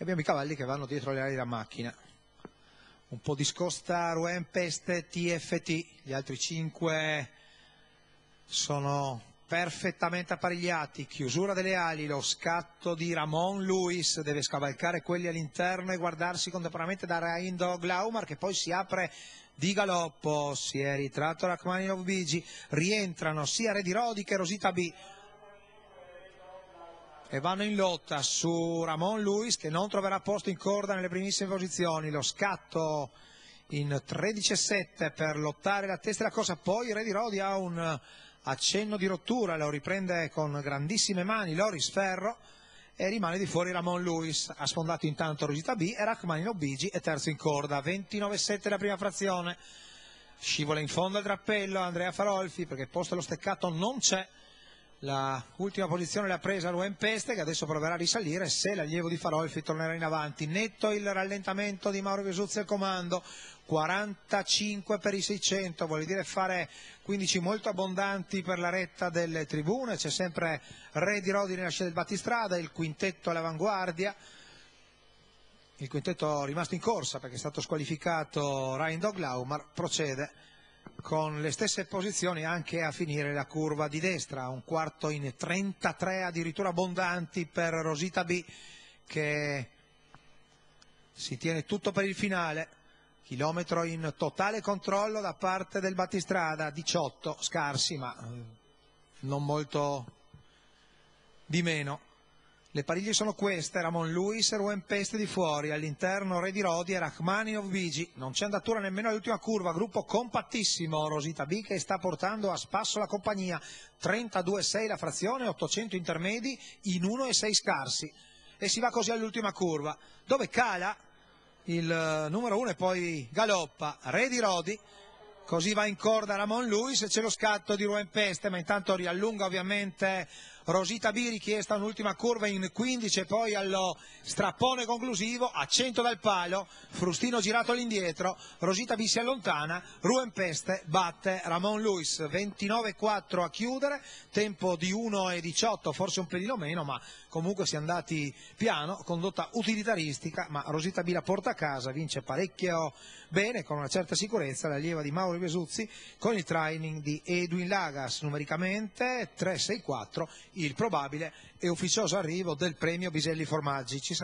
e abbiamo i cavalli che vanno dietro le ali della macchina. Un po' di scosta Rouen Peste TFT, gli altri 5 sono perfettamente apparegliati, chiusura delle ali, lo scatto di Ramon Luis, deve scavalcare quelli all'interno e guardarsi contemporaneamente da Rain Dog Laumar che poi si apre di galoppo, si è ritratto Rachmaninov Bigi, rientrano sia Re di Rodi che Rosita B e vanno in lotta su Ramon Luis che non troverà posto in corda nelle primissime posizioni, lo scatto in 13,7 per lottare la testa della corsa, poi Re di Rodi ha un accenno di rottura, lo riprende con grandissime mani Loris Ferro e rimane di fuori Ramon Luis. Ha sfondato intanto Rosita B e Rachmaninov Bigi è terzo in corda, 29,7 la prima frazione, scivola in fondo al drappello Andrea Farolfi perché posto allo steccato non c'è, la ultima posizione l'ha presa Rouen Peste che adesso proverà a risalire se l'allievo di Farolfi tornerà in avanti. Netto il rallentamento di Mauro Gesuzzi al comando, 45 per i 600, vuol dire fare 15 molto abbondanti per la retta delle tribune. C'è sempre Re di Rodi nella scia del battistrada, il quintetto all'avanguardia, il quintetto rimasto in corsa perché è stato squalificato Rain Dog Laumar, procede con le stesse posizioni anche a finire la curva di destra, un quarto in 33 addirittura abbondanti per Rosita B che si tiene tutto per il finale. Chilometro in totale controllo da parte del battistrada, 18 scarsi ma non molto di meno. Le pariglie sono queste, Ramon Luis e Rouen Peste di fuori, all'interno Re di Rodi e Rachmaninov Bigi. Non c'è andatura nemmeno all'ultima curva, gruppo compattissimo, Rosita B che sta portando a spasso la compagnia, 32,6 la frazione, 800 intermedi in 1,6 scarsi e si va così all'ultima curva dove cala il numero 1 e poi galoppa Re di Rodi, così va in corda Ramon Luis e c'è lo scatto di Rouen Peste, ma intanto riallunga ovviamente Rosita B, richiesta un'ultima curva in 15 e poi allo strappone conclusivo, accento dal palo, frustino girato all'indietro, Rosita B si allontana, Rouen Peste batte Ramon Luis, 29,4 a chiudere, tempo di 1,18, forse un pelino meno ma comunque si è andati piano, condotta utilitaristica, ma Rosita B la porta a casa, vince parecchio bene con una certa sicurezza l'allieva di Mauro Vesuzzi con il training di Edwin Lagas, numericamente 3,64 il probabile e ufficioso arrivo del premio Biselli Formaggi.